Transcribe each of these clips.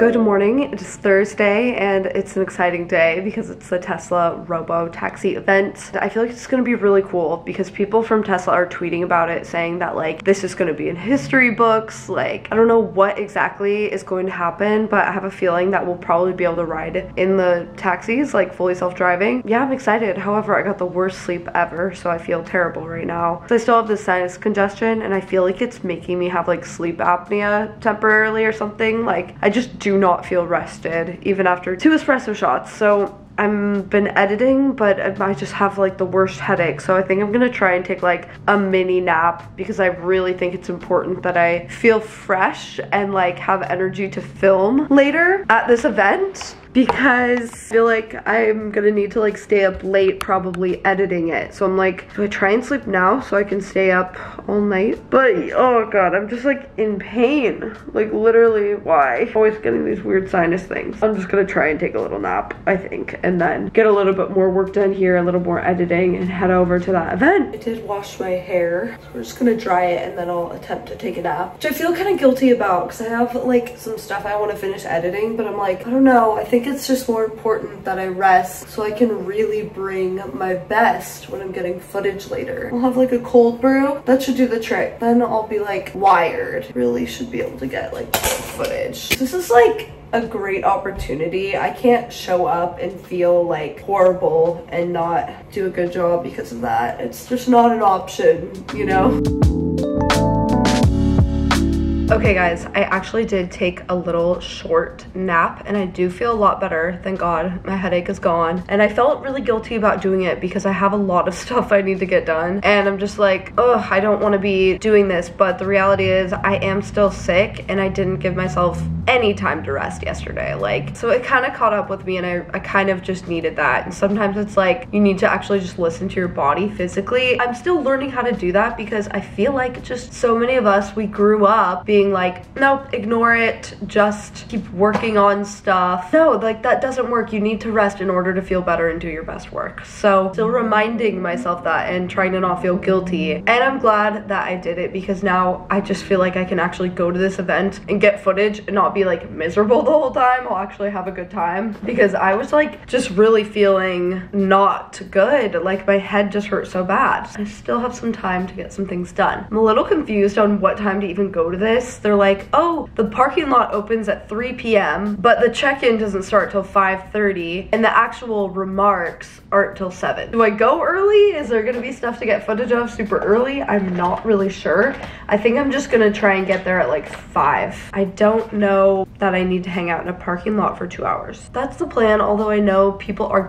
Good morning, it is Thursday and it's an exciting day because it's the Tesla Robo Taxi event. I feel like it's gonna be really cool because people from Tesla are tweeting about it saying that like this is gonna be in history books. Like I don't know what exactly is going to happen, but I have a feeling that we'll probably be able to ride in the taxis like fully self-driving. Yeah, I'm excited. However, I got the worst sleep ever, so I feel terrible right now. So I still have this sinus congestion and I feel like it's making me have like sleep apnea temporarily or something. Like I just do not feel rested even after 2 espresso shots. So I've been editing, but I just have like the worst headache. So I think I'm gonna try and take like a mini nap because I really think it's important that I feel fresh and like have energy to film later at this event, because I feel like I'm gonna need to like stay up late probably editing it. So I'm like, do I try and sleep now so I can stay up all night? But oh god, I'm just like in pain. Like literally, why? I'm always getting these weird sinus things. I'm just gonna try and take a little nap, I think, and then get a little bit more work done here, a little more editing, and head over to that event. I did wash my hair, so we're just gonna dry it and then I'll attempt to take a nap, which I feel kind of guilty about because I have like some stuff I want to finish editing, but I'm like, I don't know, I think it's just more important that I rest so I can really bring my best when I'm getting footage later. I'll have like a cold brew. That should do the trick. Then I'll be like wired. Really should be able to get like footage. This is like a great opportunity. I can't show up and feel like horrible and not do a good job because of that. It's just not an option, you know? Okay guys, I actually did take a little short nap and I do feel a lot better, thank god. My headache is gone and I felt really guilty about doing it because I have a lot of stuff I need to get done and I'm just like, oh, I don't want to be doing this, but the reality is I am still sick and I didn't give myself any time to rest yesterday, like, so it kind of caught up with me and I kind of just needed that. And sometimes it's like you need to actually just listen to your body physically. I'm still learning how to do that because I feel like just so many of us, we grew up being like, nope, ignore it, just keep working on stuff. No, like that doesn't work. You need to rest in order to feel better and do your best work. So still reminding myself that and trying to not feel guilty. And I'm glad that I did it because now I just feel like I can actually go to this event and get footage and not be like miserable the whole time. I'll actually have a good time because I was like just really feeling not good. Like my head just hurt so bad. I still have some time to get some things done. I'm a little confused on what time to even go to this. They're like, oh, the parking lot opens at 3 p.m. but the check-in doesn't start till 5:30 and the actual remarks aren't till 7. Do I go early? Is there gonna be stuff to get footage of super early? I'm not really sure. I think I'm just gonna try and get there at like 5. I don't know that I need to hang out in a parking lot for 2 hours. That's the plan, although I know people are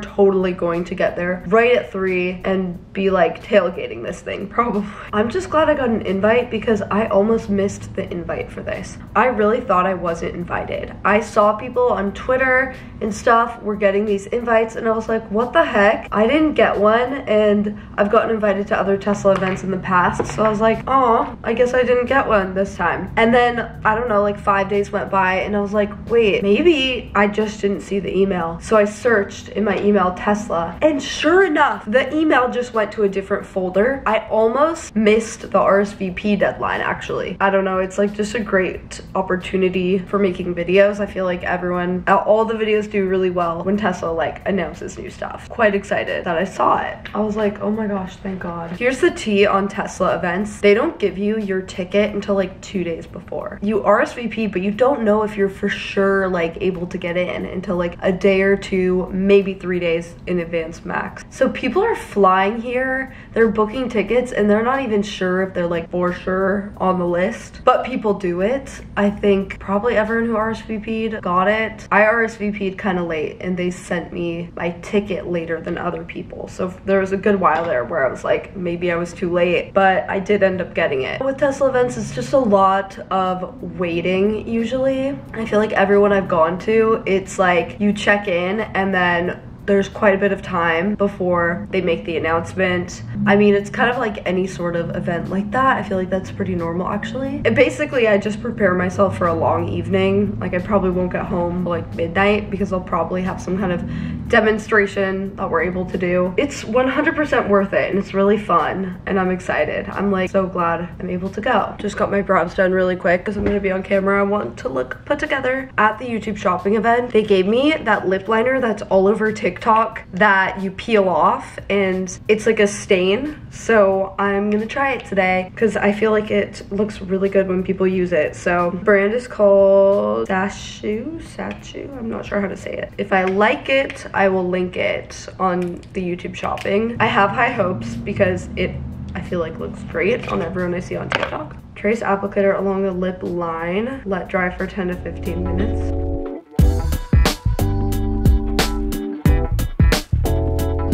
totally going to get there right at 3 and be like tailgating this thing probably. I'm just glad I got an invite because I almost missed the invite for this. I really thought I wasn't invited. I saw people on Twitter and stuff were getting these invites and I was like, what the heck? I didn't get one and I've gotten invited to other Tesla events in the past, so I was like, oh, I guess I didn't get one this time. And then I don't know, like 5 days went by and I was like, wait, maybe I just didn't see the email. So I searched in my email Tesla and sure enough, the email just went to a different folder. I almost missed the RSVP deadline actually. I don't know, it's like just a great opportunity for making videos. I feel like everyone, all the videos do really well when Tesla like announces new stuff. Quite excited that I saw it. I was like, oh my gosh, thank god. Here's the tea on Tesla events. They don't give you your ticket until like 2 days before. You RSVP, but you don't know if you're for sure like able to get in until like a day or two, maybe 3 days in advance max. So people are flying here, they're booking tickets and they're not even sure if they're like for sure on the list. But people do it. I think probably everyone who RSVP'd got it. I RSVP'd kind of late and they sent me my ticket later than other people. So there was a good while there where I was like, maybe I was too late, but I did end up getting it. With Tesla events, it's just a lot of waiting usually. I feel like everyone I've gone to, it's like you check in and then There's quite a bit of time before they make the announcement. I mean, it's kind of like any sort of event like that. I feel like that's pretty normal, actually. And basically, I just prepare myself for a long evening. Like, I probably won't get home like midnight because I'll probably have some kind of demonstration that we're able to do. It's 100% worth it, and it's really fun, and I'm excited. I'm like so glad I'm able to go. Just got my brows done really quick because I'm gonna be on camera. I want to look put together. At the YouTube shopping event, they gave me that lip liner that's all over TikTok that you peel off and it's like a stain, so I'm gonna try it today because I feel like it looks really good when people use it. So the brand is called Sacheu. I'm not sure how to say it. If I like it, I will link it on the YouTube shopping. I have high hopes because it, I feel like, looks great on everyone I see on TikTok. Trace applicator along the lip line, let dry for 10 to 15 minutes.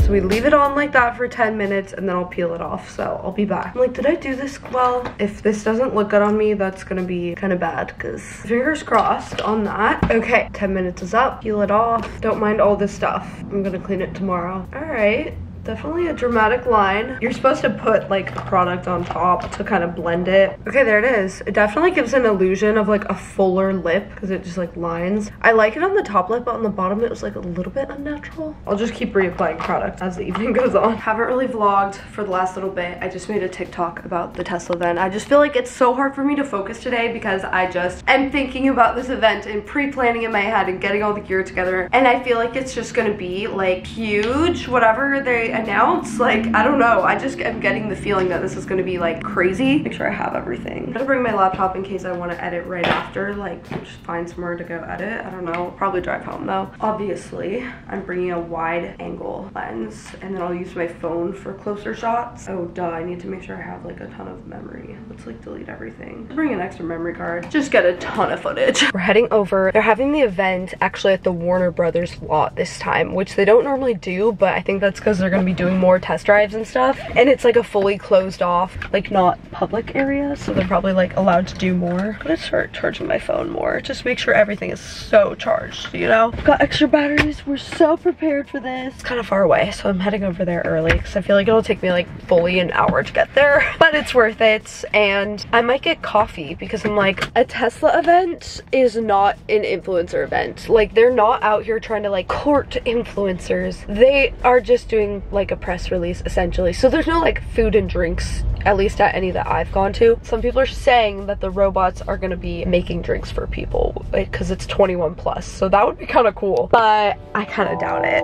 So we leave it on like that for 10 minutes and then I'll peel it off, so I'll be back. I'm like, did I do this well? If this doesn't look good on me, that's gonna be kind of bad, because fingers crossed on that. Okay, 10 minutes is up, peel it off. Don't mind all this stuff. I'm gonna clean it tomorrow. All right. Definitely a dramatic line. You're supposed to put like product on top to kind of blend it. Okay, there it is. It definitely gives an illusion of like a fuller lip because it just like lines. I like it on the top lip, but on the bottom it was like a little bit unnatural. I'll just keep reapplying product as the evening goes on. Haven't really vlogged for the last little bit. I just made a TikTok about the Tesla event. I just feel like it's so hard for me to focus today because I just am thinking about this event and pre-planning in my head and getting all the gear together. And I feel like it's just gonna be like huge, whatever they announce. Like, I don't know, I just am getting the feeling that this is gonna be like crazy. Make sure I have everything. I'm gonna bring my laptop in case I want to edit right after, like just find somewhere to go edit. I don't know, I'll probably drive home though. Obviously I'm bringing a wide angle lens and then I'll use my phone for closer shots. Oh duh, I need to make sure I have like a ton of memory. Let's like delete everything. Bring an extra memory card, just get a ton of footage. We're heading over. They're having the event actually at the Warner Brothers lot this time, which they don't normally do, but I think that's because they're gonna be doing more test drives and stuff, and it's like a fully closed off, like not public area, so they're probably like allowed to do more. I'm gonna start charging my phone more, just make sure everything is so charged, you know. Got extra batteries, we're so prepared for this. It's kind of far away, so I'm heading over there early because I feel like it'll take me like fully an hour to get there, but it's worth it. And I might get coffee because I'm like, a Tesla event is not an influencer event. Like, they're not out here trying to like court influencers. They are just doing like a press release essentially. So there's no like food and drinks, at least at any that I've gone to. Some people are saying that the robots are gonna be making drinks for people because it's 21+, so that would be kind of cool, but I kind of doubt it.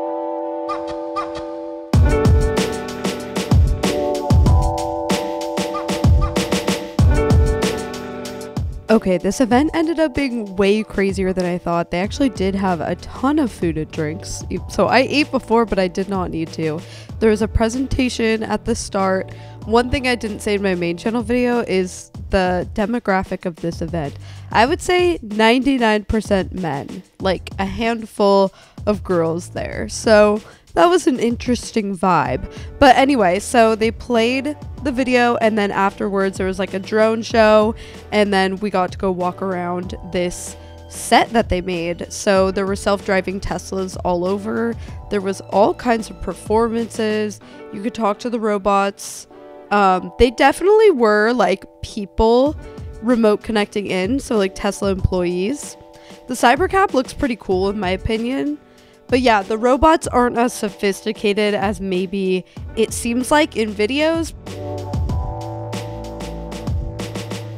Okay, this event ended up being way crazier than I thought. They actually did have a ton of food and drinks. So I ate before, but I did not need to. There was a presentation at the start. One thing I didn't say in my main channel video is the demographic of this event. I would say 99% men, like a handful of girls there. So that was an interesting vibe. But anyway, so they played the video, and then afterwards there was like a drone show, and then we got to go walk around this set that they made. So there were self-driving Teslas all over. There was all kinds of performances. You could talk to the robots. They definitely were like people remote connecting in, so like Tesla employees. The Cybercab looks pretty cool in my opinion. But yeah, the robots aren't as sophisticated as maybe it seems like in videos.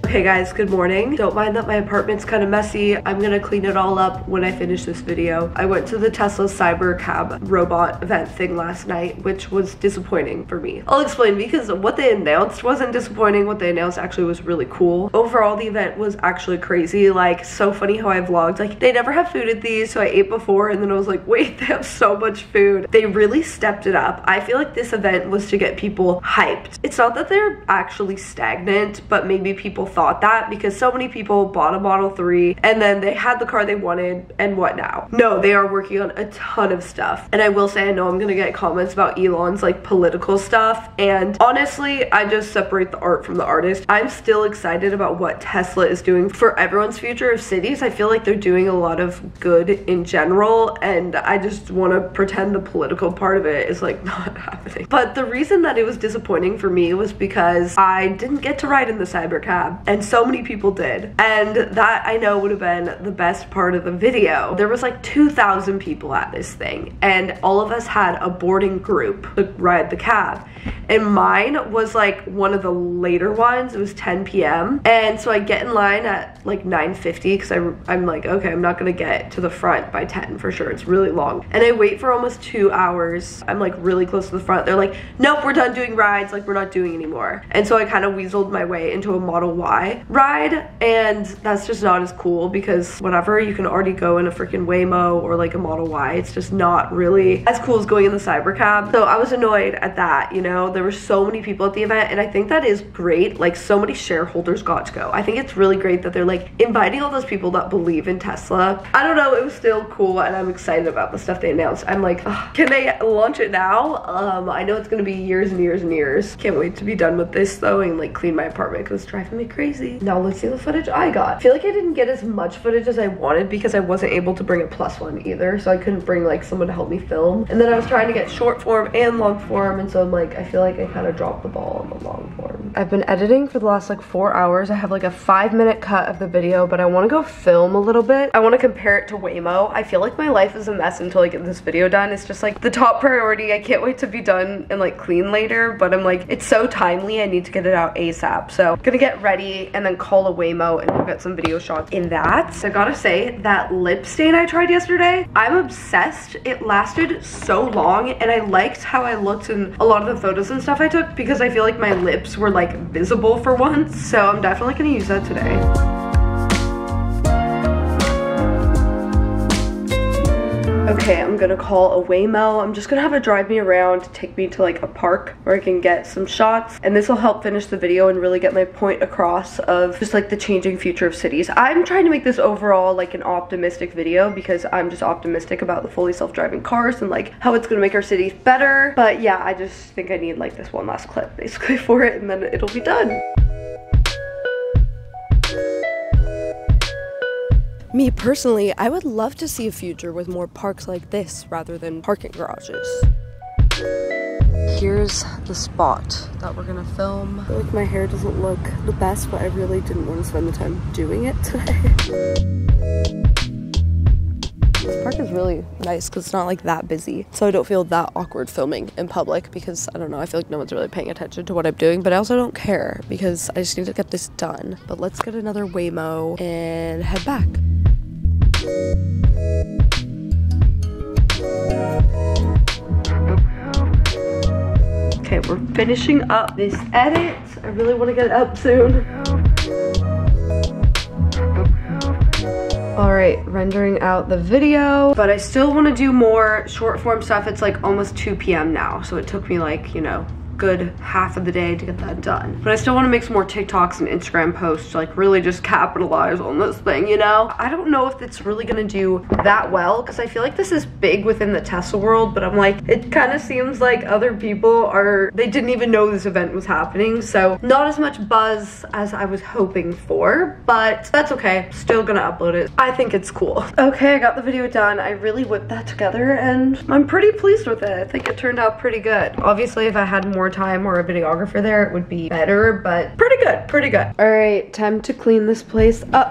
Okay guys, good morning. Don't mind that my apartment's kind of messy. I'm gonna clean it all up when I finish this video. I went to the Tesla Cybercab robot event thing last night, which was disappointing for me. I'll explain, because what they announced wasn't disappointing. What they announced actually was really cool. Overall, the event was actually crazy. Like, so funny how I vlogged. Like, they never have food at these, so I ate before, and then I was like, wait, they have so much food. They really stepped it up. I feel like this event was to get people hyped. It's not that they're actually stagnant, but maybe people thought thought that, because so many people bought a Model 3 and then they had the car they wanted, and what now? No, they are working on a ton of stuff. And I will say, I know I'm gonna get comments about Elon's like political stuff, and honestly, I just separate the art from the artist. I'm still excited about what Tesla is doing for everyone's future of cities. I feel like they're doing a lot of good in general, and I just want to pretend the political part of it is like not happening. But the reason that it was disappointing for me was because I didn't get to ride in the Cybercab, and so many people did, and that I know would have been the best part of the video. There was like 2,000 people at this thing, and all of us had a boarding group to ride the cab, and mine was like one of the later ones. It was 10 p.m. and so I get in line at like 9:50 because I'm like, okay, I'm not gonna get to the front by 10 for sure, it's really long. And I wait for almost 2 hours. I'm like really close to the front. They're like, nope, we're done doing rides, like we're not doing anymore. And so I kind of weaseled my way into a Model Y ride, and that's just not as cool because whatever, you can already go in a freaking Waymo or like a Model Y. It's just not really as cool as going in the Cybercab. So I was annoyed at that, you know. There were so many people at the event, and I think that is great. Like, so many shareholders got to go. I think it's really great that they're like inviting all those people that believe in Tesla. I don't know, it was still cool, and I'm excited about the stuff they announced. I'm like, can they launch it now? I know it's gonna be years and years and years. Can't wait to be done with this though, and like clean my apartment because it's driving me crazy. Now let's see the footage I got. I feel like I didn't get as much footage as I wanted because I wasn't able to bring a plus one either, so I couldn't bring like someone to help me film. And then I was trying to get short form and long form, and so I'm like, I feel like I kind of dropped the ball on the long form. I've been editing for the last like 4 hours. I have like a 5-minute cut of the video, but I want to go film a little bit. I want to compare it to Waymo. I feel like my life is a mess until I get this video done. It's just like the top priority. I can't wait to be done and like clean later, but I'm like, it's so timely, I need to get it out ASAP. So I'm gonna get ready and then call a Waymo and we'll get some video shots in that. So I gotta say, that lip stain I tried yesterday, I'm obsessed. It lasted so long, and I liked how I looked in a lot of the photos and stuff I took because I feel like my lips were like visible for once. So I'm definitely gonna use that today. Okay, I'm gonna call a Waymo. I'm just gonna have it drive me around, take me to like a park where I can get some shots, and this will help finish the video and really get my point across of just like the changing future of cities. I'm trying to make this overall like an optimistic video because I'm just optimistic about the fully self-driving cars and like how it's gonna make our cities better. But yeah, I just think I need like this one last clip basically for it, and then it'll be done. Me personally, I would love to see a future with more parks like this rather than parking garages. Here's the spot that we're gonna film. I feel like my hair doesn't look the best, but I really didn't want to spend the time doing it today. This park is really nice because it's not like that busy, so I don't feel that awkward filming in public because I don't know, I feel like no one's really paying attention to what I'm doing, but I also don't care because I just need to get this done. But let's get another Waymo and head back. Okay, we're finishing up this edit. I really want to get it up soon. Alright, rendering out the video, but I still want to do more short form stuff. It's like almost 2 p.m. now, so it took me like, you know, good half of the day to get that done. But I still want to make some more TikToks and Instagram posts to like really just capitalize on this thing, you know? I don't know if it's really gonna do that well because I feel like this is big within the Tesla world, but I'm like, it kind of seems like other people are, they didn't even know this event was happening, so not as much buzz as I was hoping for, but that's okay. Still gonna upload it. I think it's cool. Okay, I got the video done. I really whipped that together and I'm pretty pleased with it. I think it turned out pretty good. Obviously, if I had more time or a videographer there, it would be better, but pretty good, pretty good. All right, time to clean this place up.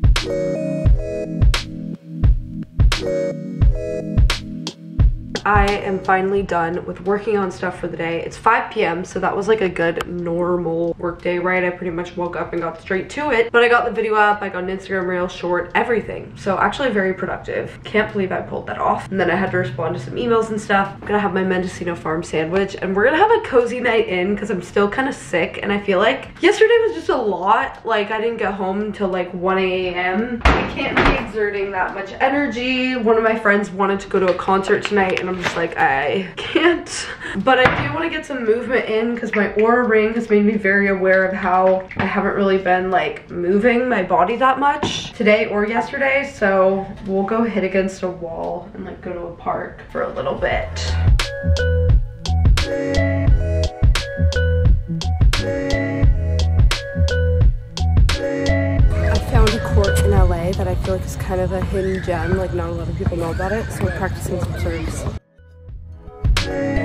I am finally done with working on stuff for the day. It's 5 p.m., so that was like a good normal work day, right? I pretty much woke up and got straight to it, but I got the video up, I got an Instagram reel, short, everything. So actually very productive. Can't believe I pulled that off. And then I had to respond to some emails and stuff. I'm gonna have my Mendocino Farm sandwich, and we're gonna have a cozy night in because I'm still kind of sick, and I feel like yesterday was just a lot. Like, I didn't get home until like 1 a.m. I can't be exerting that much energy. One of my friends wanted to go to a concert tonight, and I'm just like, I can't. But I do want to get some movement in because my Aura Ring has made me very aware of how I haven't really been like moving my body that much today or yesterday. So we'll go hit against a wall and like go to a park for a little bit. That I feel like is kind of a hidden gem, like not a lot of people know about it, so we're practicing some serves.